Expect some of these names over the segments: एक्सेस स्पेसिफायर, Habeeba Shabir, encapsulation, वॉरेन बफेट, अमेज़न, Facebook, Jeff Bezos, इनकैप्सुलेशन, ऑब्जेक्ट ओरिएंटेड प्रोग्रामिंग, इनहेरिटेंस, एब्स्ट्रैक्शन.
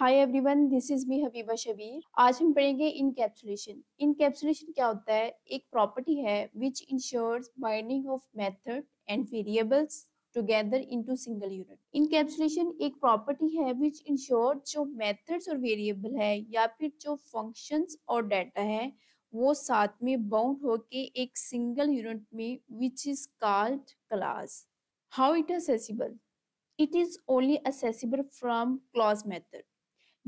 Hi everyone, this is me Habiba Shabir. आज हम पढ़ेंगे इनकैप्सुलेशन। इनकैप्सुलेशन क्या होता है? एक प्रॉपर्टी है which ensures binding of method and variables together into single unit. इनकैप्सुलेशन एक प्रॉपर्टी है विच इंश्योर जो मेथड्स और वेरिएबल है या फिर जो फंक्शंस और डाटा है वो साथ में बाउंड होके एक सिंगल यूनिट में which is called class. How it accessible? It is only accessible from class method.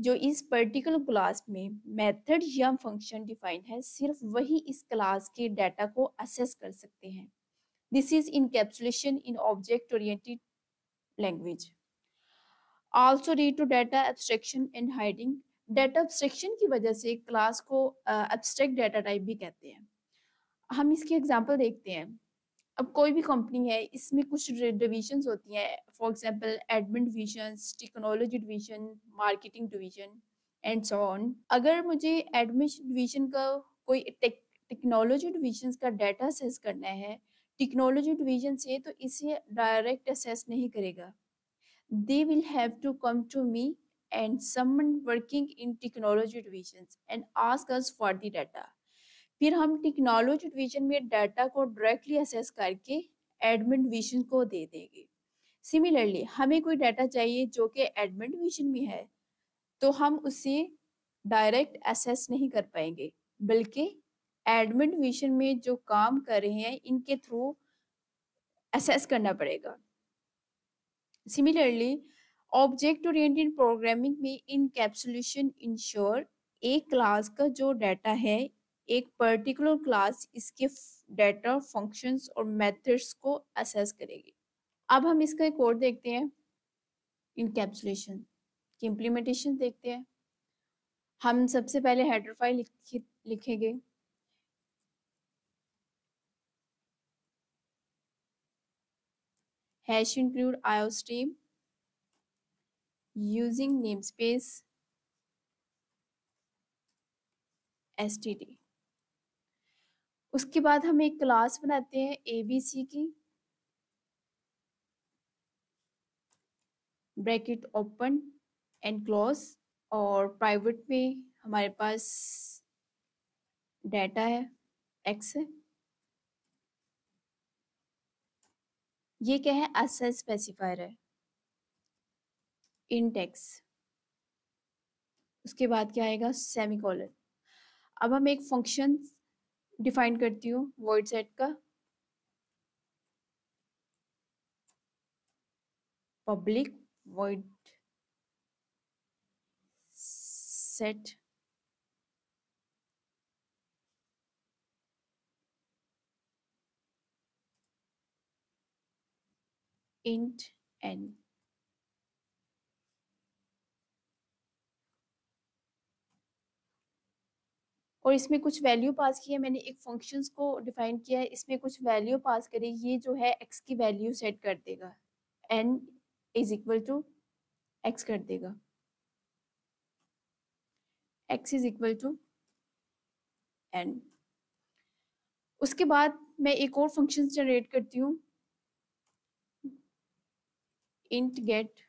जो इस पर्टिकुलर क्लास में मेथड या फंक्शन डिफाइन है सिर्फ वही इस क्लास के डाटा को एक्सेस कर सकते हैं। This is इनकैप्सुलेशन in object oriented language. Also read to data एब्स्ट्रैक्शन and hiding. Data एब्स्ट्रैक्शन की वजह से क्लास को एब्स्ट्रैक्ट डाटा टाइप भी कहते हैं। हम इसकी एग्जाम्पल देखते हैं। अब कोई भी कंपनी है, इसमें कुछ डिविजन्स होती हैं। For example admin division, technology division, marketing division and so on. अगर मुझे एडमिन डिवीजन का कोई टेक्नोलॉजी डिवीजन का डाटा एक्सेस करना है टेक्नोलॉजी डिवीजन से, तो इसे डायरेक्ट एक्सेस नहीं करेगा। They will have to come to me and someone working in technology division and ask us for the data. फिर हम टेक्नोलॉजी डिवीजन में डाटा को डायरेक्टली एक्सेस करके एडमिन डिवीजन को दे देंगे। सिमिलरली हमें कोई डाटा चाहिए जो कि एडमिन डिवीजन में है, तो हम उसे डायरेक्ट एक्सेस नहीं कर पाएंगे, बल्कि एडमिन डिवीजन में जो काम कर रहे हैं इनके थ्रू एक्सेस करना पड़ेगा। सिमिलरली ऑब्जेक्ट ओरिएंटेड प्रोग्रामिंग में इनकैप्सुलेशन इंश्योर एक क्लास का जो डाटा है एक पर्टिकुलर क्लास इसके डाटा, फंक्शंस और मेथड्स को एक्सेस करेगी। अब हम इसका एक और देखते हैं, इनकैप्सुलेशन की इम्प्लीमेंटेशन देखते हैं। हम सबसे पहले हेडर फाइल लिखेंगे। Hash include iostream using namespace STD। उसके बाद हम एक क्लास बनाते हैं ABC की, ब्रैकेट ओपन एंड क्लोज, और प्राइवेट में हमारे पास डाटा है X है। ये क्या है? एक्सेस स्पेसिफायर है, इंडेक्स। उसके बाद क्या आएगा? सेमीकोलन। अब हम एक फंक्शन डिफाइन करती हूँ void set का, public void set int n। और इसमें कुछ वैल्यू पास की है मैंने, एक फंक्शंस को डिफाइन किया है, इसमें कुछ वैल्यू पास करी। ये जो है एक्स की वैल्यू सेट कर देगा, N is equal to x कर देगा। X is equal to N. उसके बाद मैं एक और फंक्शन जनरेट करती हूँ, इंट गेट,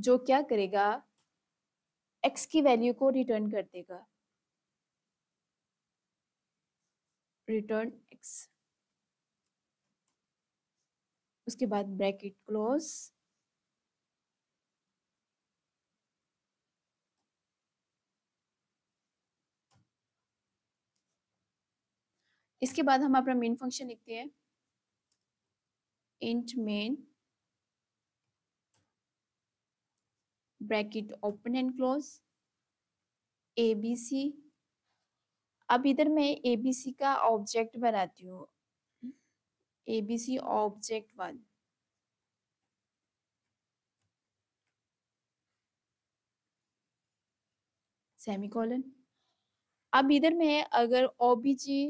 जो क्या करेगा? एक्स की वैल्यू को रिटर्न कर देगा, रिटर्न एक्स। उसके बाद ब्रैकेट क्लोज, इसके बाद हम अपना मेन फंक्शन लिखते हैं, int main, bracket open and close, ABC। अब इधर मैं ABC का ऑब्जेक्ट बनाती हूँ, ABC ऑब्जेक्ट 1। सेमीकोलन। अब इधर मैं अगर OBG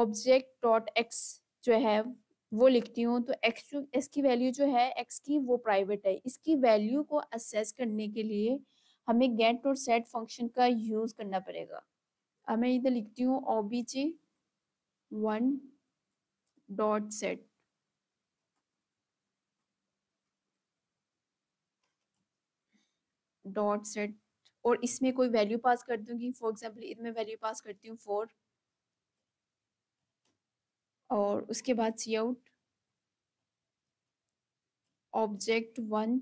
ऑब्जेक्ट डॉट एक्स जो है वो लिखती हूँ, तो एक्स की वैल्यू जो है एक्स की वो प्राइवेट है। इसकी वैल्यू को एक्सेस करने के लिए हमें गेट और सेट फंक्शन का यूज करना पड़ेगा। अब मैं इधर लिखती हूँ obj1.set। डॉट सेट और इसमें कोई वैल्यू पास कर दूंगी। फॉर एग्जाम्पल इसमें वैल्यू पास करती हूँ 4 और उसके बाद सी आउट ऑब्जेक्ट 1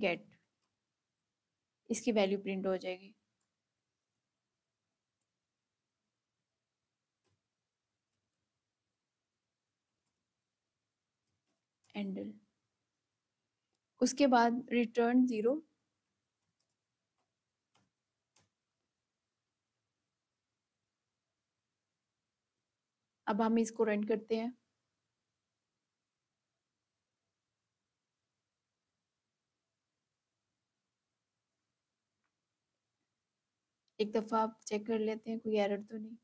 गेट इसकी वैल्यू प्रिंट हो जाएगी। एंडल उसके बाद रिटर्न 0 अब हम इसको रन करते हैं। एक दफा आप चेक कर लेते हैं कोई एरर तो नहीं।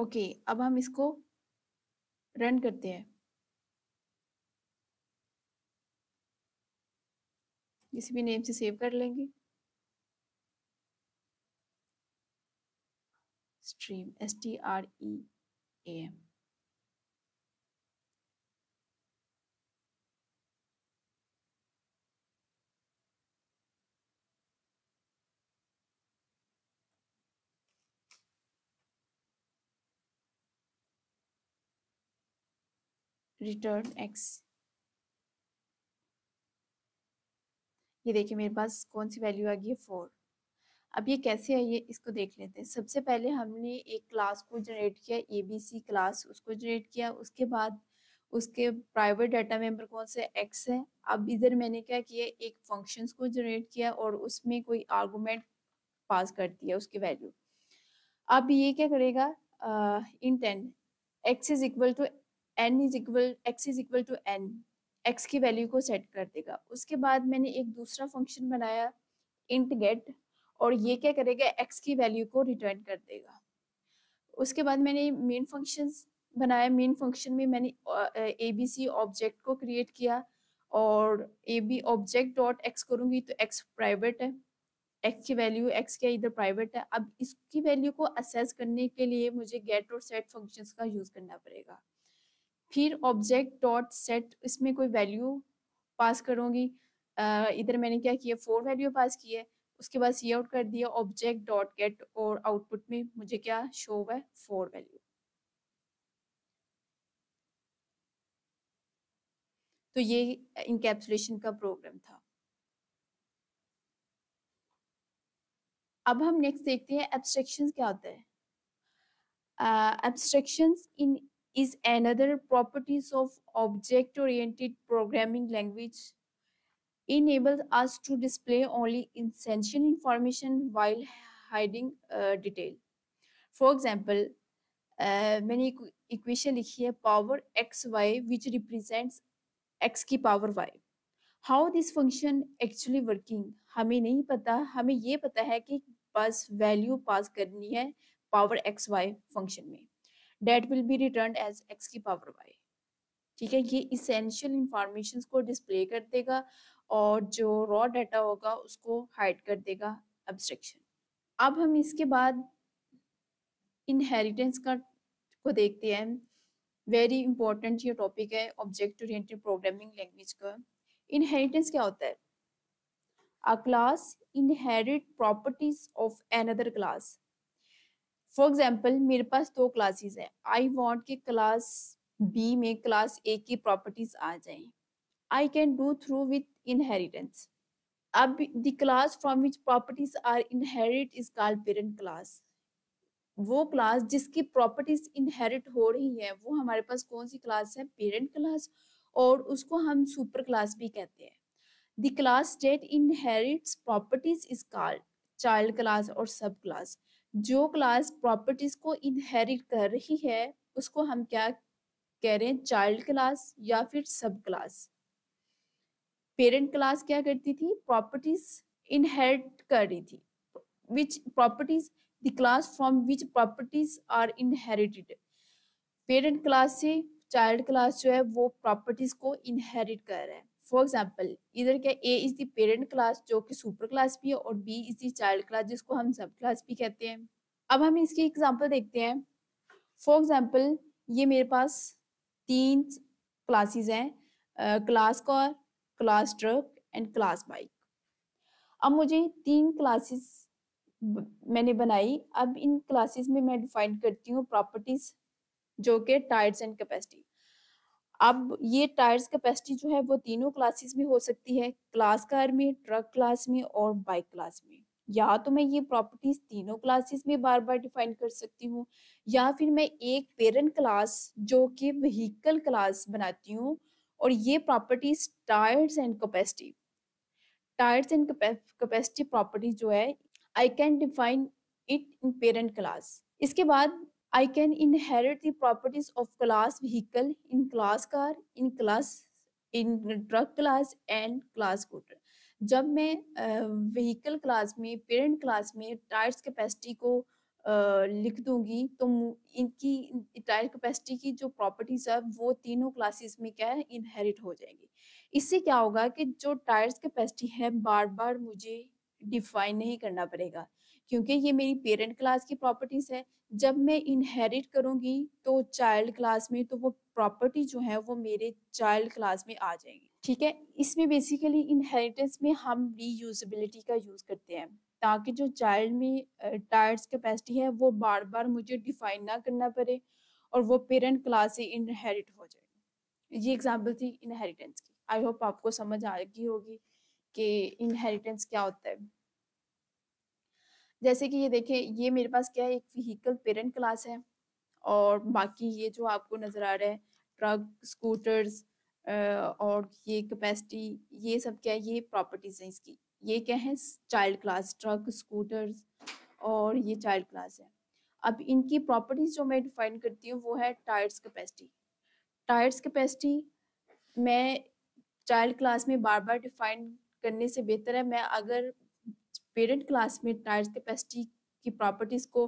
ओके, अब हम इसको रन करते हैं। किसी भी नेम से सेव कर लेंगे। Stream STREAM return x। ये देखिए मेरे पास कौन सी वैल्यू आ गई है 4। अब ये कैसे आई है इसको देख लेते हैं। सबसे पहले हमने एक क्लास को जनरेट किया, ABC क्लास उसको जनरेट किया। उसके बाद उसके प्राइवेट डाटा मेंबर कौन से x है। अब इधर मैंने क्या किया, एक फंक्शंस को जनरेट किया और उसमें कोई आर्गूमेंट पास कर दिया उसकी वैल्यू। अब ये क्या करेगा, int n x is equal to n x की वैल्यू को सेट कर देगा। उसके बाद मैंने एक दूसरा फंक्शन बनाया int get और ये क्या करेगा, x की वैल्यू को रिटर्न कर देगा। उसके बाद मैंने मेन फंक्शन बनाया। मेन फंक्शन में मैंने ABC ऑब्जेक्ट को क्रिएट किया और ab ऑब्जेक्ट डॉट x करूँगी तो x प्राइवेट है, x की वैल्यू x के इधर प्राइवेट है। अब इसकी वैल्यू को असेस करने के लिए मुझे गेट और सेट फंक्शंस का यूज़ करना पड़ेगा। फिर ऑब्जेक्ट डॉट सेट इसमें कोई वैल्यू पास करूँगी। इधर मैंने क्या किया, 4 वैल्यू पास की है। उसके बाद ये आउट कर दिया ऑब्जेक्ट डॉट गेट और आउटपुट में मुझे क्या शो हुआ है, 4 वैल्यू। तो ये इनकैप्सुलेशन का प्रोग्राम था। अब हम नेक्स्ट देखते हैं एब्स्ट्रैक्शन क्या होता है। एब्स्ट्रैक्शन in is another properties of object-oriented programming language, enables us to display only essential information while hiding detail. For example, मैंने एक equation लिखी है power xy which represents x की power y. How this function actually working? हमें नहीं पता। हमें ये पता है कि बस value pass करनी है power xy function में. That will be returned as x की पावर y। ठीक है, ये इसेंशियल इंफॉर्मेशन को डिस्प्ले कर देगा और जो रॉ डाटा होगा उसको हाइड कर देगा एब्स्ट्रैक्शन। अब हम इसके बाद इनहेरिटेंस का को देखते हैं। वेरी इंपॉर्टेंट ये टॉपिक है ऑब्जेक्ट ओरिएंटेड प्रोग्रामिंग लैंग्वेज का। इनहेरिटेंस क्या होता है, a class inherit properties of another class. For example मेरे पास 2 क्लासेस हैं। आई वॉन्ट कि क्लास बी में क्लास ए की प्रॉपर्टीज आ जाएं। I can do through with इनहेरिटेंस। अब the class from which properties are inherit is called parent class. वो क्लास जिसकी प्रॉपर्टीज इनहेरिट हो रही है वो हमारे पास कौन सी क्लास है, पेरेंट क्लास, और उसको हम सुपर क्लास भी कहते हैं। The class that inherits properties is called child class और सब क्लास। जो क्लास प्रॉपर्टीज को इनहेरिट कर रही है उसको हम क्या कह रहे हैं, चाइल्ड क्लास या फिर सब क्लास। पेरेंट क्लास क्या करती थी, प्रॉपर्टीज इनहेरिट कर रही थी। Which properties, the class from which properties are inherited. Parent class से चाइल्ड क्लास जो है वो प्रॉपर्टीज को इनहेरिट कर रहा है। फॉर एग्जाम्पल इधर क्या, A is the parent class जो कि सुपर क्लास भी है और B is the child class जिसको हम सब क्लास भी कहते हैं। अब हम इसकी एग्जांपल देखते हैं। फॉर एग्जांपल ये मेरे पास 3 क्लासेस हैं, class car, class truck and class bike. अब मुझे 3 क्लासेस मैंने बनाई। अब इन क्लासेस में मैं डिफाइन करती हूँ प्रॉपर्टीज जो कि टायर्स एंड कैपेसिटी। अब ये टायर्स कैपेसिटी जो है वो तीनों क्लासेस में हो सकती है, क्लास कार में, ट्रक क्लास में और बाइक क्लास में। या तो मैं ये प्रॉपर्टीज तीनों क्लासेस में बार बार डिफाइन कर सकती हूँ, या फिर मैं एक पेरेंट क्लास जो कि व्हीकल क्लास बनाती हूँ और ये properties tyres and capacity, tyres and capacity property जो है I can define it in parent class. इसके बाद I can inherit the properties of class vehicle in class car, in truck class and class scooter। जब मैं vehicle class में parent class में tires capacity को लिख दूंगी तो इनकी टायर कैपेसिटी की जो प्रॉपर्टीज है वो तीनों क्लासेस में क्या है इनहेरिट हो जाएंगी। इससे क्या होगा कि जो टायर्स कैपेसिटी है बार बार मुझे डिफाइन नहीं करना पड़ेगा क्योंकि ये मेरी पेरेंट क्लास की प्रॉपर्टीज है। जब मैं इनहेरिट करूंगी तो चाइल्ड क्लास में, तो वो प्रॉपर्टी जो है वो मेरे चाइल्ड क्लास में आ जाएगी। ठीक है, इसमें बेसिकली इनहेरिटेंस में हम रीयूजेबिलिटी का यूज करते हैं ताकि जो चाइल्ड में टायर्स कैपेसिटी है वो बार बार मुझे डिफाइन ना करना पड़े और वो पेरेंट क्लास से इनहेरिट हो जाए। ये एग्जाम्पल थी इनहेरिटेंस की। आई होप आपको समझ आ गई होगी कि इनहेरिटेंस क्या होता है। जैसे कि ये देखें, ये मेरे पास क्या है, एक व्हीकल पेरेंट क्लास है और बाकी ये जो आपको नजर आ रहा है ट्रक, स्कूटर्स और ये कैपेसिटी, ये सब क्या है, ये प्रॉपर्टीज हैं इसकी। ये क्या है, चाइल्ड क्लास, ट्रक, स्कूटर्स और ये चाइल्ड क्लास है। अब इनकी प्रॉपर्टीज जो मैं डिफाइन करती हूँ वो है टायर्स कैपेसिटी। टायर्स कैपेसिटी मैं चाइल्ड क्लास में बार बार डिफाइन करने से बेहतर है, मैं अगर पेरेंट क्लास में टायर्स कैपेसिटी की प्रॉपर्टीज को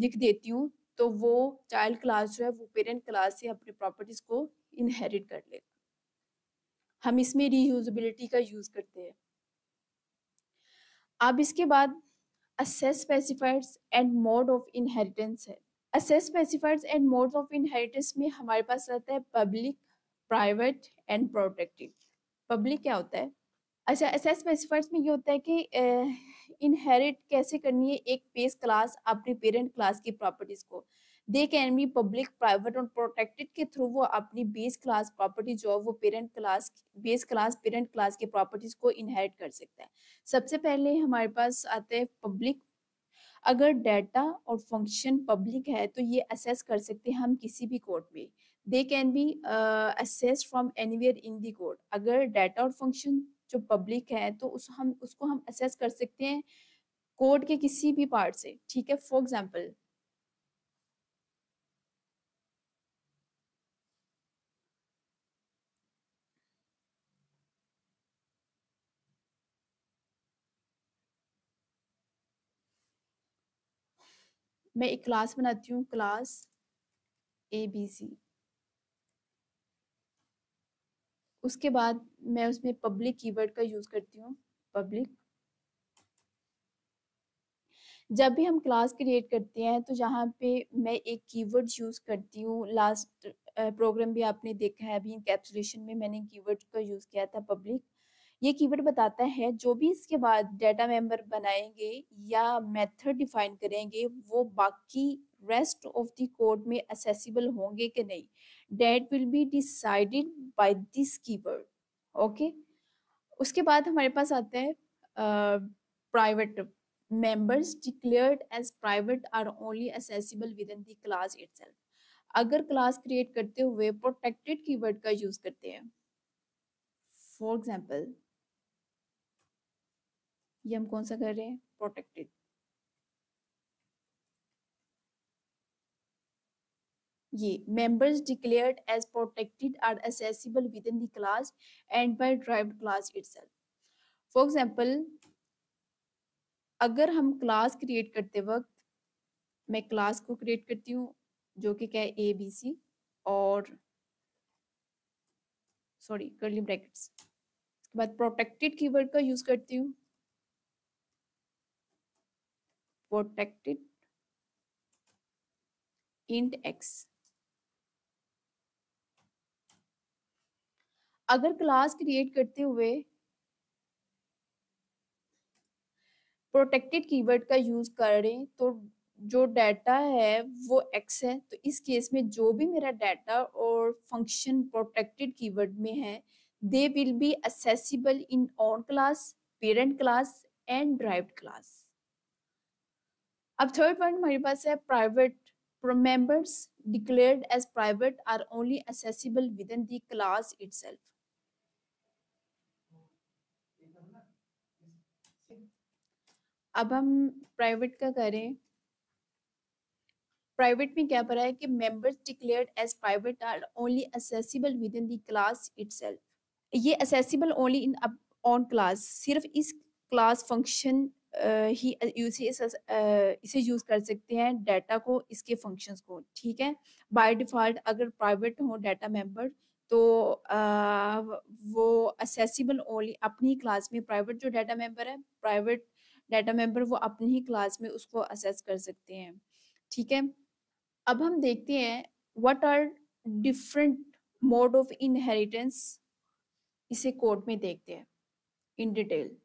लिख देती हूँ तो वो चाइल्ड क्लास जो है वो पेरेंट क्लास से अपने प्रॉपर्टीज को इनहेरिट कर लेगा। हम इसमें रीयूजेबिलिटी का यूज करते हैं। अब इसके बाद access specifiers and mode of इनहेरिटेंस है। Access specifiers and mode of इनहेरिटेंस में हमारे पास रहता है public, private and protective. Public क्या होता है? अच्छा, असेस स्पेसिफायर्स में ये होता है कि इनहेरिट कैसे करनी है एक बेस क्लास अपने पेरेंट क्लास की प्रॉपर्टीज को। They can be public, private और प्रोटेक्टेड के थ्रू वो अपनी बेस क्लास प्रॉपर्टी जो है वो parent class, base class parent class की प्रॉपर्टीज को इनहेरिट कर सकता है। सबसे पहले हमारे पास आते हैं पब्लिक। अगर डाटा और फंक्शन पब्लिक है तो ये असेस कर सकते हैं हम किसी भी कोड में। They can be accessed from anywhere in the code. अगर डाटा और फंक्शन जो पब्लिक है तो उसको हम असेस कर सकते हैं कोड के किसी भी पार्ट से। ठीक है, फॉर एग्जांपल मैं एक क्लास बनाती हूँ, क्लास ABC। उसके बाद मैं उसमें पब्लिक कीवर्ड का यूज करती हूँ, पब्लिक। जब भी हम क्लास क्रिएट करते हैं तो यहाँ पे मैं एक कीवर्ड यूज करती हूँ। लास्ट प्रोग्राम भी आपने देखा है, अभी एनकैप्सुलेशन में मैंने कीवर्ड का यूज किया था पब्लिक। ये कीवर्ड बताता है जो भी इसके बाद डेटा मेंबर बनाएंगे या मेथड डिफाइन करेंगे वो बाकी रेस्ट ऑफ द कोड में एक्सेसिबल होंगे कि नहीं, that will be decided by this keyword. Okay, उसके बाद हमारे पास आता है private. Members declared as private are only accessible within the class itself. अगर क्लास क्रिएट करते हुए प्रोटेक्टेड कीवर्ड का यूज करते हैं, फॉर एग्जाम्पल ये हम कौन सा कर रहे हैं, प्रोटेक्टेड। ये members declared as protected are accessible within the class and by derived class itself। For example, अगर हम class create करते वक्त, मैं class को create करती हूँ जो कि क्या है ABC और curly brackets, उसके बाद protected keyword का use करती हूँ, protected int x। अगर क्लास क्रिएट करते हुए प्रोटेक्टेड कीवर्ड का यूज करें तो जो डाटा है वो एक्स है, तो इस केस में जो भी मेरा डाटा और फंक्शन प्रोटेक्टेड कीवर्ड में है they will be accessible in on class, parent class and derived class. अब थर्ड पॉइंट हमारे पास है private members declared as private are only accessible within the class itself। अब हम प्राइवेट का करें, प्राइवेट में क्या पढ़ा है कि members declared as private are only accessible within the class itself। ये accessible only in on class, सिर्फ इस class function इसे यूज कर सकते हैं डाटा को, इसके फंक्शंस को, ठीक है। बाय डिफॉल्ट अगर प्राइवेट हो डाटा मेंबर तो वो एक्सेसिबल ओनली अपनी ही क्लास में, प्राइवेट जो डाटा मेंबर है, प्राइवेट डाटा मेंबर वो अपनी ही क्लास में उसको एक्सेस कर सकते हैं, ठीक है। अब हम देखते हैं what are different mode of इनहेरिटेंस, इसे कोड में देखते हैं इन डिटेल।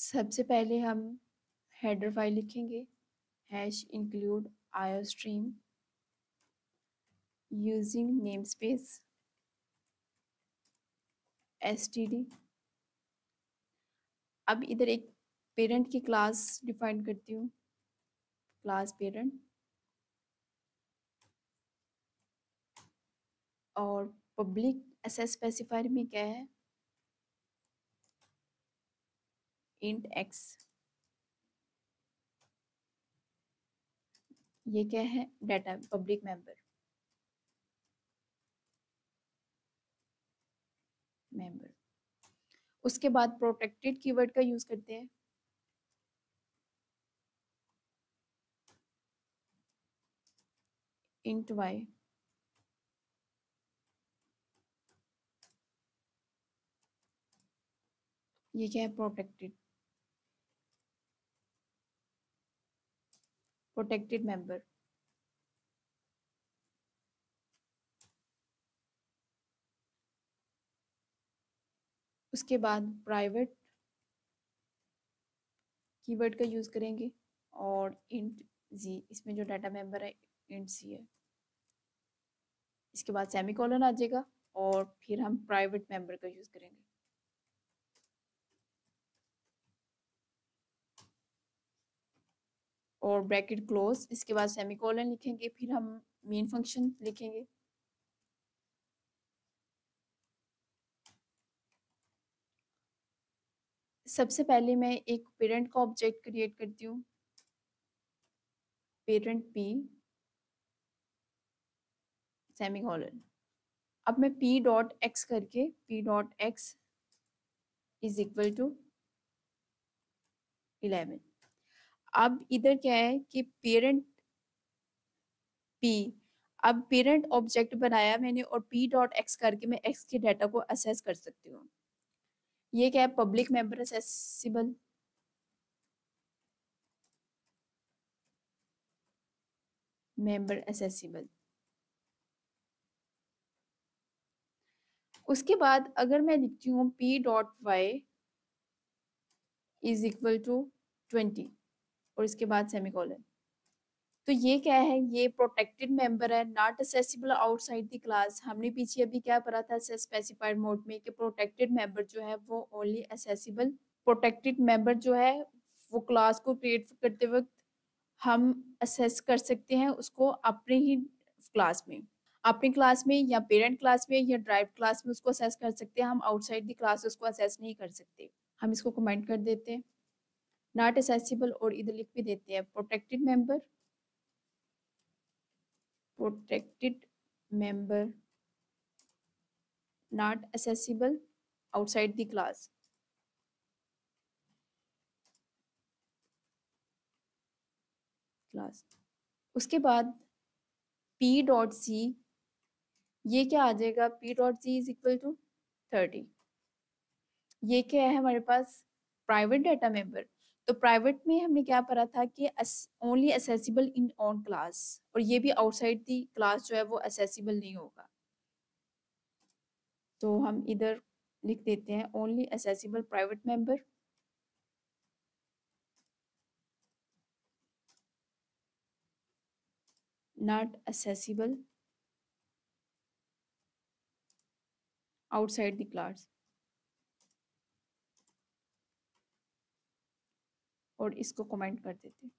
सबसे पहले हम हेडर फाइल लिखेंगे, hash include iostream using namespace STD. अब इधर एक पेरेंट की क्लास डिफाइन करती हूँ, क्लास पेरेंट, और पब्लिक एक्सेस स्पेसिफायर में क्या है, इंट एक्स। ये क्या है, डाटा पब्लिक मेंबर। उसके बाद प्रोटेक्टेड कीवर्ड का यूज करते हैं, इंट वाई। ये क्या है, प्रोटेक्टेड मेंबर। उसके बाद प्राइवेट कीवर्ड का यूज करेंगे और इंट जी, इसमें जो डाटा मेंबर है इंट सी है। इसके बाद सेमीकोलन आ जाएगा और फिर हम प्राइवेट मेंबर का यूज करेंगे। और ब्रैकेट क्लोज, इसके बाद सेमीकोलन लिखेंगे, फिर हम मेन फंक्शन लिखेंगे। सबसे पहले मैं एक पेरेंट का ऑब्जेक्ट क्रिएट करती हूँ, पेरेंट पी सेमीकोलन। अब मैं पी डॉट एक्स करके, P dot X is equal to 11। अब इधर क्या है कि पेरेंट पी, अब पेरेंट ऑब्जेक्ट बनाया मैंने और पी डॉट एक्स करके मैं एक्स के डाटा को एक्सेस कर सकती हूँ। ये क्या है, पब्लिक मेंबर एक्सेसिबल। उसके बाद अगर मैं लिखती हूँ P dot Y is equal to 20 और इसके बाद सेमीकोलन, तो ये क्या है, ये प्रोटेक्टेड मेंबर है, not accessible outside the class. हमने पीछे अभी क्या पढ़ा था स्पेसिफाइड मोड में कि प्रोटेक्टेड मेंबर जो है वो ओनली एक्सेसिबल, प्रोटेक्टेड मेंबर जो है वो क्लास को क्रिएट करते वक्त हम एक्सेस कर सकते हैं उसको अपने ही क्लास में, अपनी क्लास में या पेरेंट क्लास में या ड्राइव क्लास में उसको एक्सेस कर सकते हैं, हम आउटसाइड द क्लास उसको एक्सेस नहीं कर सकते। हम इसको कमेंट कर देते हैं नॉट एक्सेसिबल और इधर लिख भी देते हैं protected member, not accessible outside the class. उसके बाद पी डॉट सी, ये क्या आ जाएगा, P dot C is equal to 30. ये क्या है हमारे पास, प्राइवेट डाटा मेंबर. तो प्राइवेट में हमने क्या पढ़ा था कि only accessible in on class, और ये भी आउटसाइड दी क्लास जो है वो एक्सेसिबल नहीं होगा. तो हम इधर लिख देते हैं only accessible private member. Not accessible outside the class. और इसको कमेंट कर देते.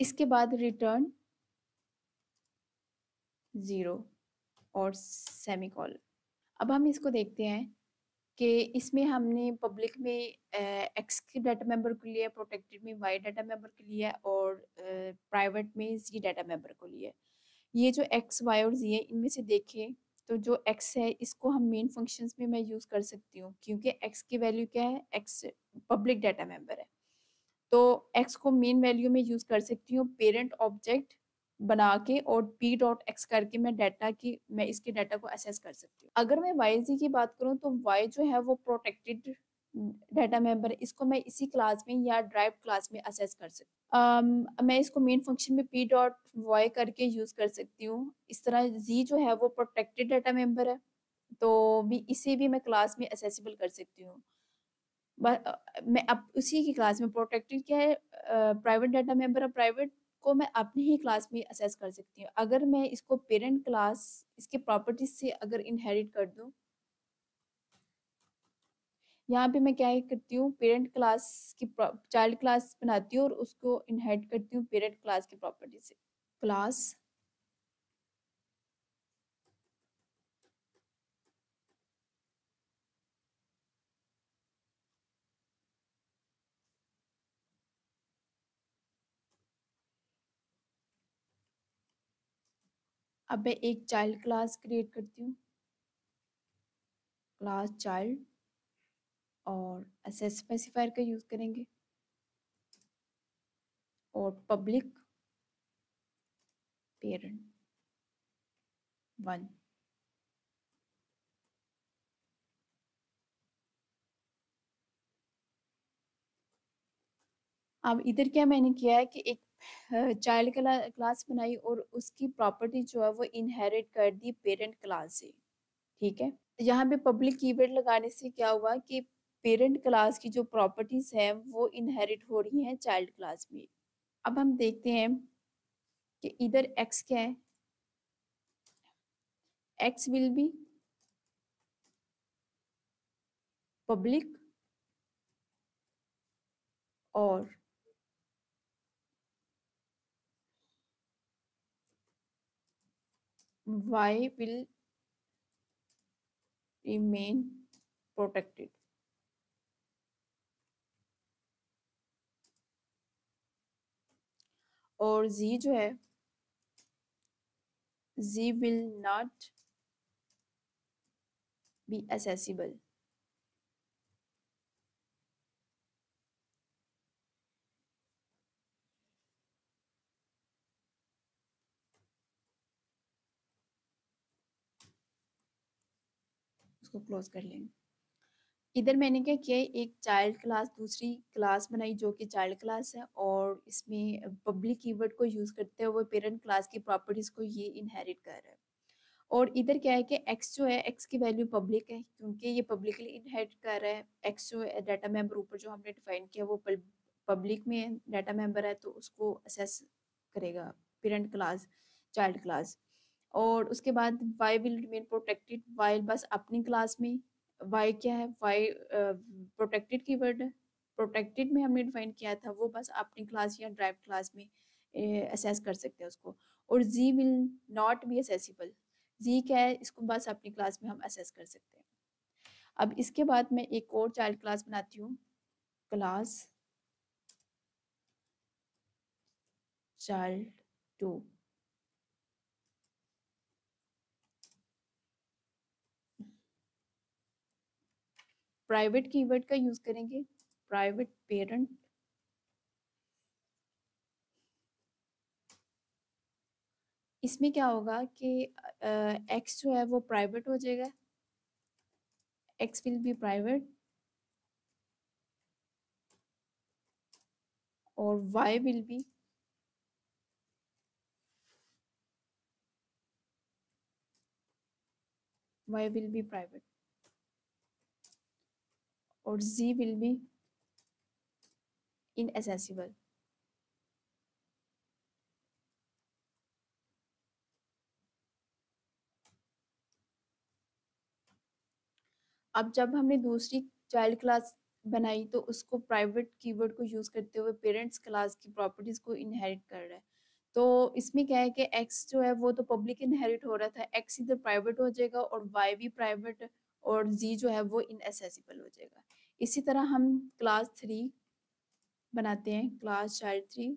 इसके बाद रिटर्न 0 और सेमीकोलन. अब हम इसको देखते हैं कि इसमें हमने पब्लिक में एक्स के डाटा मेंबर को लिया, प्रोटेक्टेड में वाई डाटा मेंबर के लिए, और प्राइवेट में जी डाटा मेंबर को लिए. ये जो एक्स वाई और जी है, इनमें से देखें तो जो एक्स है इसको हम मेन फंक्शंस में मैं यूज़ कर सकती हूँ, क्योंकि एक्स की वैल्यू क्या है, एक्स पब्लिक डाटा मेंबर है. तो एक्स को मेन वैल्यू में यूज़ कर सकती हूँ पेरेंट ऑब्जेक्ट बना के, और पी डॉट एक्स करके मैं डाटा की, मैं इसके डाटा को एक्सेस कर सकती हूँ. अगर मैं वाई जी की बात करूँ तो वाई जो है वो प्रोटेक्टेड डाटा मेंबर, इसको मैं इसी क्लास में या ड्राइव क्लास में एक्सेस कर सकती हूँ. मैं इसको मेन फंक्शन में पी डॉट वाई करके यूज कर सकती हूँ. इस तरह जी जो है वो प्रोटेक्टेड डाटा मेंबर है, तो भी इसे भी मैं क्लास में एक्सेसिबल कर सकती हूँ. मैं अब उसी की क्लास में, प्रोटेक्टेड क्या है, प्राइवेट डाटा मेंबर है, प्राइवेट को मैं अपनी ही क्लास में असेस कर सकती हूँ. अगर मैं इसको पेरेंट क्लास, इसके प्रॉपर्टीज से अगर इनहेरिट कर दूँ, यहाँ पे मैं क्या करती हूँ, पेरेंट क्लास की चाइल्ड क्लास बनाती हूँ और उसको इनहेरिट करती हूँ पेरेंट क्लास की प्रॉपर्टी से. क्लास अब मैं एक चाइल्ड क्लास क्रिएट करती हूँ, क्लास चाइल्ड, और एसेस स्पेसिफायर का यूज करेंगे, और पब्लिक पेरेंट 1. अब इधर क्या मैंने किया है कि एक चाइल्ड क्लास बनाई और उसकी प्रॉपर्टी जो है वो इनहेरिट कर दी पेरेंट क्लास से. ठीक है, यहाँ पे पब्लिक कीवर्ड लगाने से क्या हुआ कि पेरेंट क्लास की जो प्रॉपर्टीज हैं वो इनहेरिट हो रही हैं चाइल्ड क्लास में. अब हम देखते हैं कि इधर एक्स क्या है, एक्स विल बी पब्लिक और y will remain protected. और z जो है, z will not be accessible. उसको क्लोज कर लेंगे. इधर मैंने क्या किया, एक चाइल्ड क्लास, दूसरी क्लास बनाई जो कि चाइल्ड क्लास है, और इसमें पब्लिक कीवर्ड को यूज करते हुए पेरेंट क्लास की प्रॉपर्टीज को ये इनहेरिट कर रहा है. और इधर क्या है कि एक्स जो है, एक्स की वैल्यू पब्लिक है क्योंकि ये पब्लिकली इनहेरिट कर रहा है. एक्स जो है डाटा मेंबर, ऊपर जो हमने डिफाइन किया वो पब्लिक में डाटा मेंबर है, तो उसको असेस करेगा पेरेंट क्लास, चाइल्ड क्लास. और उसके बाद Y will remain protected, Y बस अपनी क्लास में. वाई क्या है, वाई प्रोटेक्टेड कीवर्ड है, प्रोटेक्टेड में हमने डिफाइन किया था, वो बस अपनी क्लास या ड्राइव क्लास में एक्सेस कर सकते हैं उसको. और Z will not be accessible, Z क्या है, इसको बस अपनी क्लास में हम एक्सेस कर सकते हैं. अब इसके बाद मैं एक और चाइल्ड क्लास बनाती हूँ, class child too. Private keyword का यूज करेंगे, प्राइवेट पेरेंट, इसमें क्या होगा कि एक्स जो है वो प्राइवेट हो जाएगा, एक्स विल बी प्राइवेट, और वाई विल बी प्राइवेट, और z will be inaccessible. अब जब हमने दूसरी चाइल्ड क्लास बनाई तो उसको प्राइवेट कीवर्ड को यूज करते हुए पेरेंट्स क्लास की प्रॉपर्टीज को इनहेरिट कर रहा है, तो इसमें क्या है कि x जो है वो तो पब्लिक इनहेरिट हो रहा था, x इधर प्राइवेट हो जाएगा और y भी प्राइवेट और जी जो है वो इनएसेसिबल हो जाएगा. इसी तरह हम क्लास 3 बनाते हैं, क्लास चाइल्ड 3,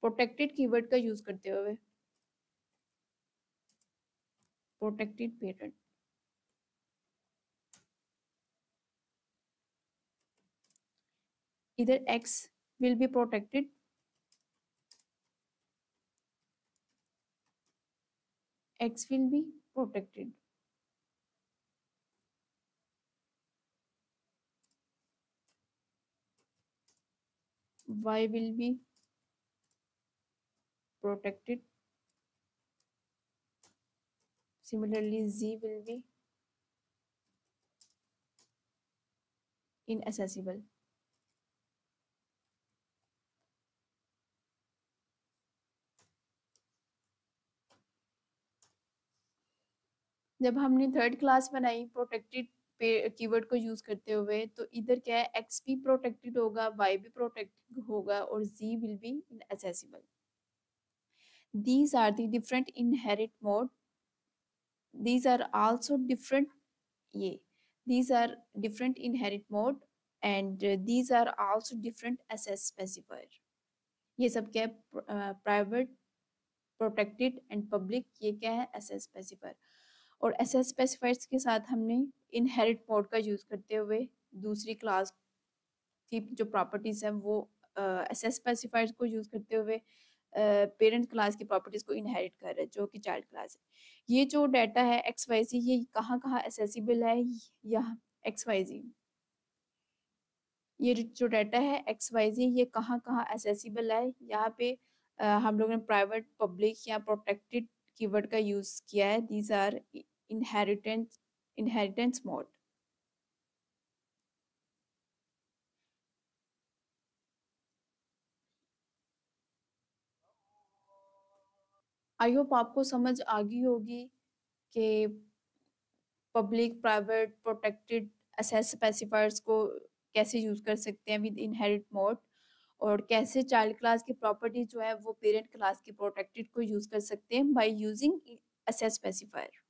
प्रोटेक्टेड कीवर्ड का यूज करते हुए प्रोटेक्टेड पेरेंट, इधर X will be protected y will be protected, similarly z will be inaccessible. जब हमने थर्ड क्लास बनाई प्रोटेक्टेड कीवर्ड को यूज करते हुए, तो इधर क्या है, एक्स भी प्रोटेक्टेड होगा, वाई भी प्रोटेक्टेड होगा और Z will be inaccessible. These are the different inherit mode, these are also different, ये these are different inherit mode and these are also different access specifier. ये सब क्या है, प्राइवेट, प्रोटेक्टेड एंड पब्लिक, ये क्या है, एसेस स्पेसिफायर. और access specifiers के साथ हमने इनहेरिट मोड का यूज करते हुए दूसरी क्लास की जो प्रॉपर्टीज हैं वो एसेस स्पेसिफायर्स को यूज करते हुए पेरेंट क्लास की प्रॉपर्टीज को इनहेरिट कर रहे हैं जो कि चाइल्ड क्लास है. ये जो डाटा है एक्स वाई जी, ये कहाँ कहाँ एसेसिबल है, यहाँ एक्स वाई जी, ये जो डाटा है एक्स वाई जी, ये कहाँ कहाँ एसेसिबल है, यहाँ पे हम लोगों ने प्राइवेट, पब्लिक या प्रोटेक्टेड कीवर्ड का यूज किया है. These are इनहेरिटेंस mode. I hope आपको समझ आ गई होगी कि public, private, protected, access specifiers को कैसे यूज कर सकते हैं विद इनहेरिट मोड, और कैसे चाइल्ड क्लास की प्रॉपर्टी जो है वो पेरेंट क्लास की प्रोटेक्टेड को यूज कर सकते हैं बाय यूजिंग एसेस स्पेसिफायर.